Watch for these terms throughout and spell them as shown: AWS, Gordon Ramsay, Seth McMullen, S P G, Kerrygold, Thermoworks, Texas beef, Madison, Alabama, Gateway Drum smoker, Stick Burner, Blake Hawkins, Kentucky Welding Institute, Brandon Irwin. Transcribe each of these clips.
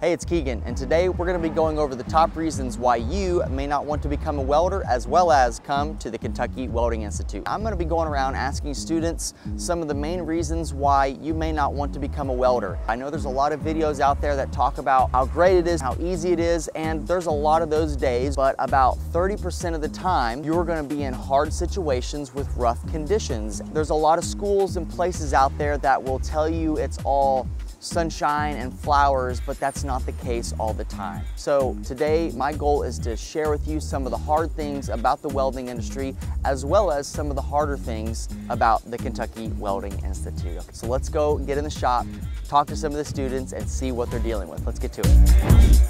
Hey, it's Keegan, and today we're going to be going over the top reasons why you may not want to become a welder, as well as come to the Kentucky Welding Institute. I'm going to be going around asking students some of the main reasons why you may not want to become a welder. I know there's a lot of videos out there that talk about how great it is, how easy it is, and there's a lot of those days, but about 30% of the time, you're going to be in hard situations with rough conditions. There's a lot of schools and places out there that will tell you it's all sunshine and flowers, but that's not the case all the time. So today my goal is to share with you some of the hard things about the welding industry, as well as some of the harder things about the Kentucky Welding Institute. So let's go get in the shop, talk to some of the students, and see what they're dealing with. Let's get to it.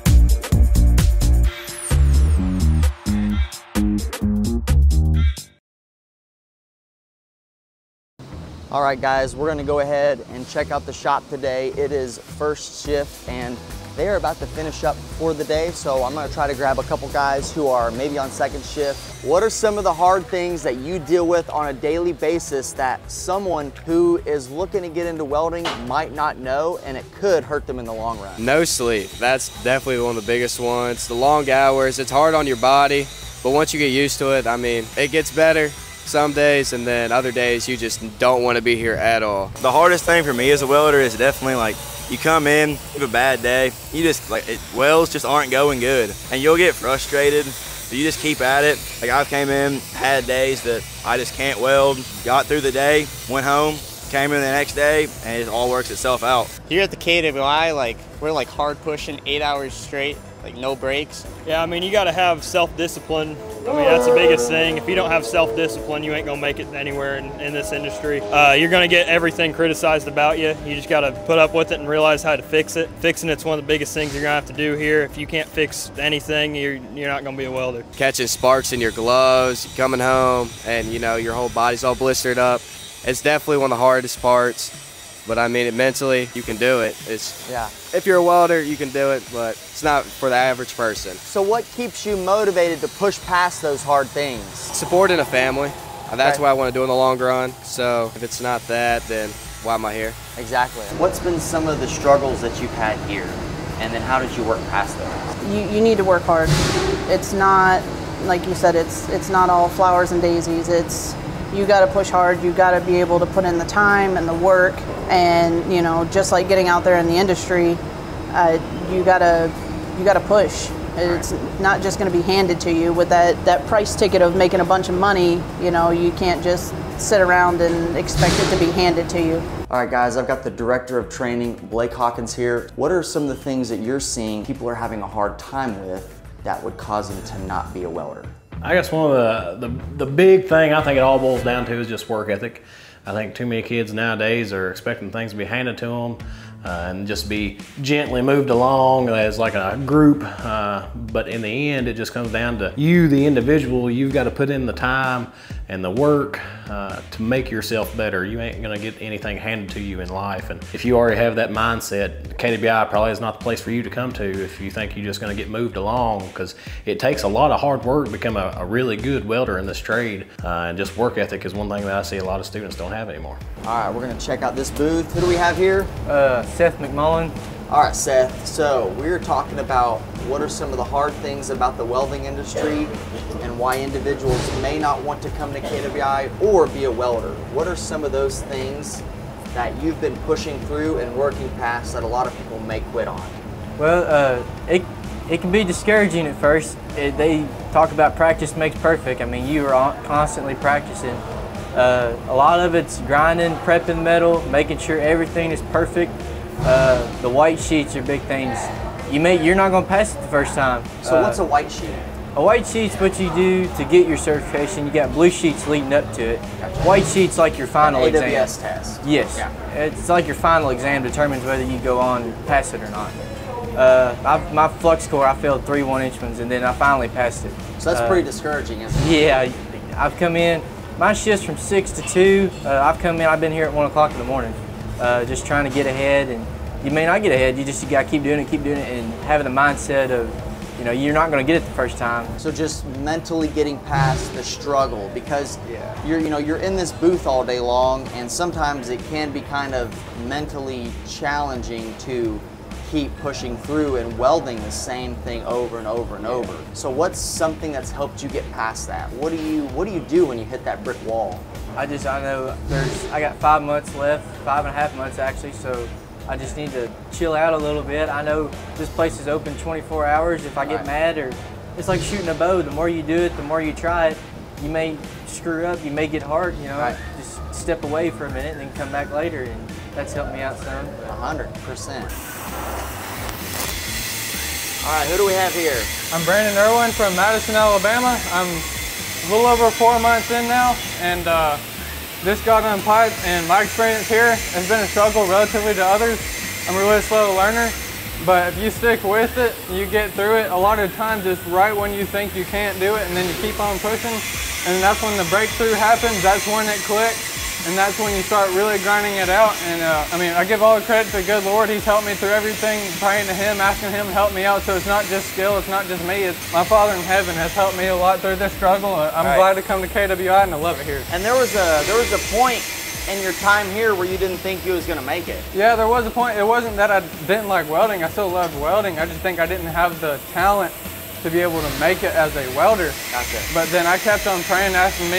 All right guys, we're gonna go ahead and check out the shop today. It is first shift and they're about to finish up for the day, so I'm gonna try to grab a couple guys who are maybe on second shift. What are some of the hard things that you deal with on a daily basis that someone who is looking to get into welding might not know, and it could hurt them in the long run? No sleep, that's definitely one of the biggest ones. The long hours, it's hard on your body, but once you get used to it, I mean, it gets better. Some days, and then other days you just don't want to be here at all. The hardest thing for me as a welder is definitely like you come in, you have a bad day, you just like welds just aren't going good, and you'll get frustrated. So you just keep at it. Like I've came in, had days that I just can't weld, got through the day, went home, came in the next day, and it all works itself out. Here at the KWI, like we're like hard pushing 8 hours straight. Like no breaks. Yeah, I mean, you gotta have self-discipline. I mean, that's the biggest thing. If you don't have self-discipline, you ain't gonna make it anywhere in this industry. You're gonna get everything criticized about you. You just gotta put up with it and realize how to fix it. Fixing it's one of the biggest things you're gonna have to do here. If you can't fix anything, you're not gonna be a welder. Catching sparks in your gloves, coming home, and you know, your whole body's all blistered up. It's definitely one of the hardest parts. But I mean, it mentally, you can do it. It's, yeah. If you're a welder, you can do it, but it's not for the average person. So what keeps you motivated to push past those hard things? Supporting a family. That's what I want to do in the long run. So if it's not that, then why am I here? Exactly. What's been some of the struggles that you've had here? And then how did you work past those? You need to work hard. It's not, like you said, it's not all flowers and daisies. It's, you got to push hard. You got to be able to put in the time and the work. And you know, just like getting out there in the industry, you gotta push. It's not just going to be handed to you with that price ticket of making a bunch of money. You know, you can't just sit around and expect it to be handed to you. All right guys, I've got the director of training, Blake Hawkins, here. What are some of the things that you're seeing people are having a hard time with that would cause them to not be a welder? I guess one of the big thing I think it all boils down to is just work ethic. I think too many kids nowadays are expecting things to be handed to them and just be gently moved along as like a group. But in the end, it just comes down to you, the individual. You've got to put in the time and the work to make yourself better. You ain't going to get anything handed to you in life. And if you already have that mindset, KWI probably is not the place for you to come to if you think you're just going to get moved along, because it takes a lot of hard work to become a really good welder in this trade. And just work ethic is one thing that I see a lot of students don't have anymore. All right, we're gonna check out this booth. Who do we have here? Seth McMullen. All right, Seth, so we're talking about what are some of the hard things about the welding industry and why individuals may not want to come to KWI or be a welder. What are some of those things that you've been pushing through and working past that a lot of people may quit on? Well, it can be discouraging at first. They talk about practice makes perfect. I mean, you are constantly practicing. A lot of it's grinding, prepping metal, making sure everything is perfect. The white sheets are big things. You're not going to pass it the first time. So what's a white sheet? A white sheet's what you do to get your certification. You got blue sheets leading up to it. Gotcha. White sheet's like your final exam. AWS test. Yes. Yeah. It's like your final exam determines whether you go on and pass it or not. My flux core, I failed 3 1-inch ones, and then I finally passed it. So that's pretty discouraging, isn't it? Yeah. I've come in. My shift's from 6 to 2. I've been here at 1 o'clock in the morning, just trying to get ahead. And you may not get ahead, you gotta keep doing it, and having the mindset of, you know, you're not gonna get it the first time. So just mentally getting past the struggle, because you're in this booth all day long, and sometimes it can be kind of mentally challenging to keep pushing through and welding the same thing over and over and over. So what's something that's helped you get past that? What do you do when you hit that brick wall? I know I got 5 months left, 5.5 months actually, so I just need to chill out a little bit. I know this place is open 24 hours. If I get mad, or it's like shooting a bow, the more you do it, the more you try it, you may screw up, you may get hurt, you know, just step away for a minute and then come back later, and that's helped me out some. 100%. All right, who do we have here? I'm Brandon Irwin from Madison, Alabama. I'm a little over 4 months in now, and this goddamn pipe and my experience here has been a struggle relatively to others. I'm a really slow learner, but if you stick with it, you get through it. A lot of times it's right when you think you can't do it, and then you keep on pushing, and that's when the breakthrough happens. That's when it clicks, and that's when you start really grinding it out. And I mean, I give all the credit to the good Lord. He's helped me through everything, praying to him, asking him to help me out. So it's not just skill, it's not just me, it's my Father in heaven has helped me a lot through this struggle. I'm glad to come to KWI, and I love it here. And there was a point in your time here where you didn't think you was gonna make it. Yeah, there was a point. It wasn't that I didn't like welding. I still loved welding. I just think I didn't have the talent to be able to make it as a welder. Gotcha. But then I kept on praying, asking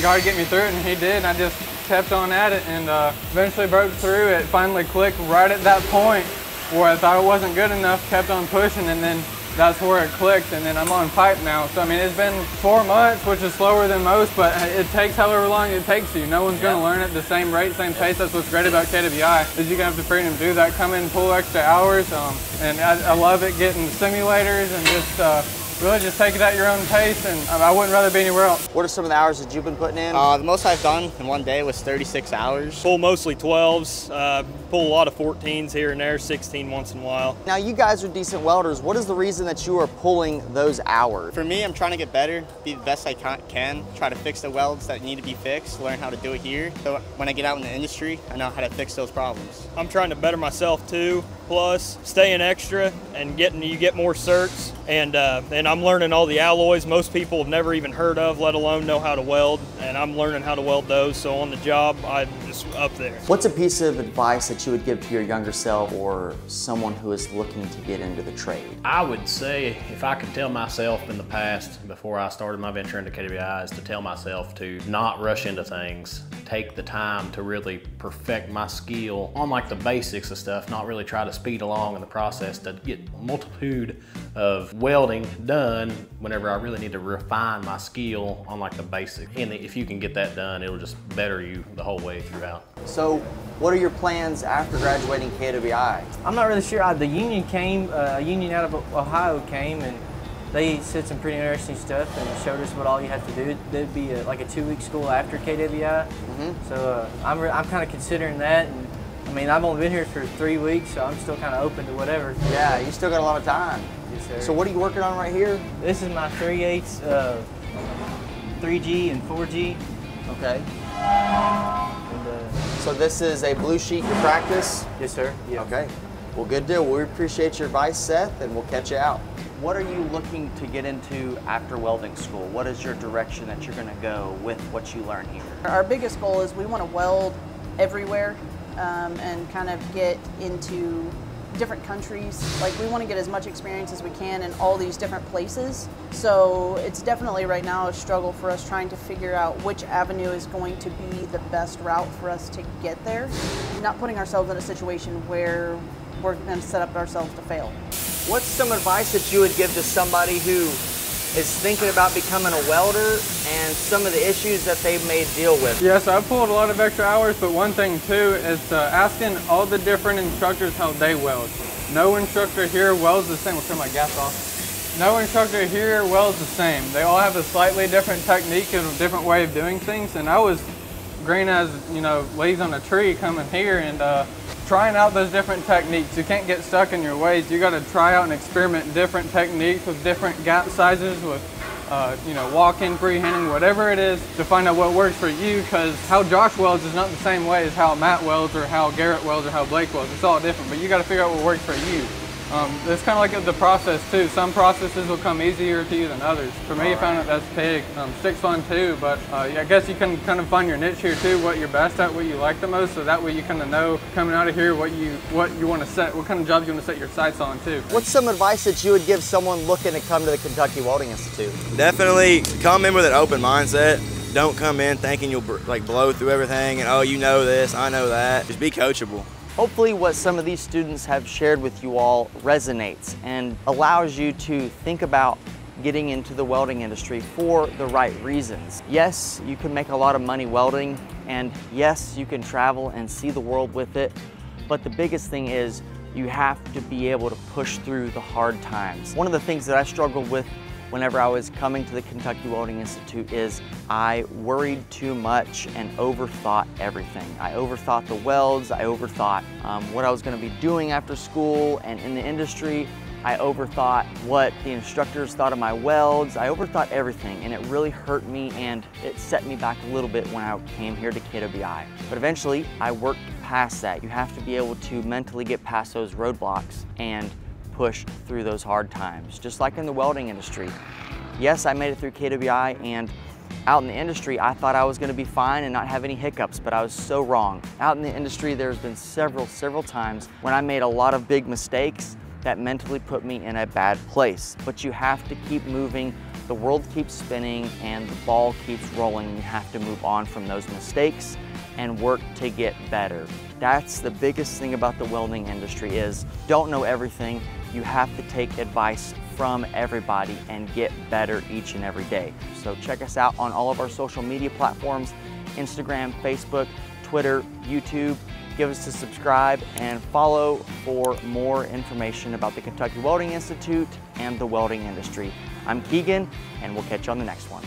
God to get me through it, and he did, and I just kept on at it, and eventually broke through. It finally clicked right at that point where I thought it wasn't good enough, kept on pushing, and then that's where it clicked, and then I'm on pipe now. So I mean, it's been 4 months, which is slower than most, but it takes however long it takes you. No one's gonna learn at the same rate, same pace. That's what's great about KWI, is you can have the freedom to do that. Come in, pull extra hours, and I love it, getting simulators and just really just take it at your own pace, and I wouldn't rather be anywhere else. What are some of the hours that you've been putting in? The most I've done in one day was 36 hours. Pull mostly 12s, pull a lot of 14s here and there, 16 once in a while. Now you guys are decent welders. What is the reason that you are pulling those hours? For me, I'm trying to get better, be the best I can, try to fix the welds that need to be fixed, learn how to do it here. So when I get out in the industry, I know how to fix those problems. I'm trying to better myself too, plus staying extra and you get more certs, and I'm learning all the alloys most people have never even heard of, let alone know how to weld, and I'm learning how to weld those, so on the job, I'm just up there. What's a piece of advice that you would give to your younger self or someone who is looking to get into the trade? I would say, if I could tell myself in the past, before I started my venture into KWI, is to tell myself to not rush into things, take the time to really perfect my skill on like the basics of stuff, not really try to speed along in the process to get a multitude of welding done whenever I really need to refine my skill on like the basics. And if you can get that done, it'll just better you the whole way throughout. So what are your plans after graduating KWI? I'm not really sure. The union came, a union out of Ohio came, and they said some pretty interesting stuff and showed us what all you have to do. There'd be like a 2-week school after KWI. Mm-hmm. So I'm kind of considering that. And I mean, I've only been here for 3 weeks, so I'm still kind of open to whatever. Yeah, you still got a lot of time. Yes, sir. So what are you working on right here? This is my 3/8, 3G and 4G. Okay. And, so this is a blue sheet to practice? Yes, sir. Yeah. Okay. Well, good deal. We appreciate your advice, Seth, and we'll catch you out. What are you looking to get into after welding school? What is your direction that you're going to go with what you learn here? Our biggest goal is we want to weld everywhere, and kind of get into different countries. Like, we want to get as much experience as we can in all these different places. So it's definitely right now a struggle for us trying to figure out which avenue is going to be the best route for us to get there. Not putting ourselves in a situation where we're going to set up ourselves to fail. What's some advice that you would give to somebody who is thinking about becoming a welder and some of the issues that they may deal with? Yes, I pulled a lot of extra hours, but one thing too is asking all the different instructors how they weld. No instructor here welds the same. We'll turn my gas off. No instructor here welds the same. They all have a slightly different technique and a different way of doing things, and I was green as, you know, leaves on a tree coming here, and trying out those different techniques. You can't get stuck in your ways. You gotta try out and experiment different techniques with different gap sizes, with you know, walk-in, freehanding, whatever it is, to find out what works for you, because how Josh welds is not the same way as how Matt welds or how Garrett welds or how Blake welds. It's all different, but you gotta figure out what works for you. It's kind of like the process too. Some processes will come easier to you than others. For me, I found that that's big. Stick's fun too, but I guess you can kind of find your niche here too, what you're best at, what you like the most, so that way you kind of know coming out of here what you want to set, what kind of jobs you want to set your sights on too. What's some advice that you would give someone looking to come to the Kentucky Welding Institute? Definitely come in with an open mindset. Don't come in thinking you'll like blow through everything and, oh, you know this, I know that. Just be coachable. Hopefully what some of these students have shared with you all resonates and allows you to think about getting into the welding industry for the right reasons. Yes, you can make a lot of money welding, and yes, you can travel and see the world with it, but the biggest thing is you have to be able to push through the hard times. One of the things that I struggled with whenever I was coming to the Kentucky Welding Institute is I worried too much and overthought everything. I overthought the welds, I overthought what I was gonna be doing after school and in the industry. I overthought what the instructors thought of my welds. I overthought everything, and it really hurt me, and it set me back a little bit when I came here to KWI. But eventually, I worked past that. You have to be able to mentally get past those roadblocks and push through those hard times, just like in the welding industry. Yes, I made it through KWI, and out in the industry, I thought I was going to be fine and not have any hiccups, but I was so wrong. Out in the industry, there's been several times when I made a lot of big mistakes that mentally put me in a bad place. But you have to keep moving. The world keeps spinning and the ball keeps rolling. You have to move on from those mistakes and work to get better. That's the biggest thing about the welding industry is don't know everything. You have to take advice from everybody and get better each and every day. So check us out on all of our social media platforms, Instagram, Facebook, Twitter, YouTube. Give us a subscribe and follow for more information about the Kentucky Welding Institute and the welding industry. I'm Keegan, and we'll catch you on the next one.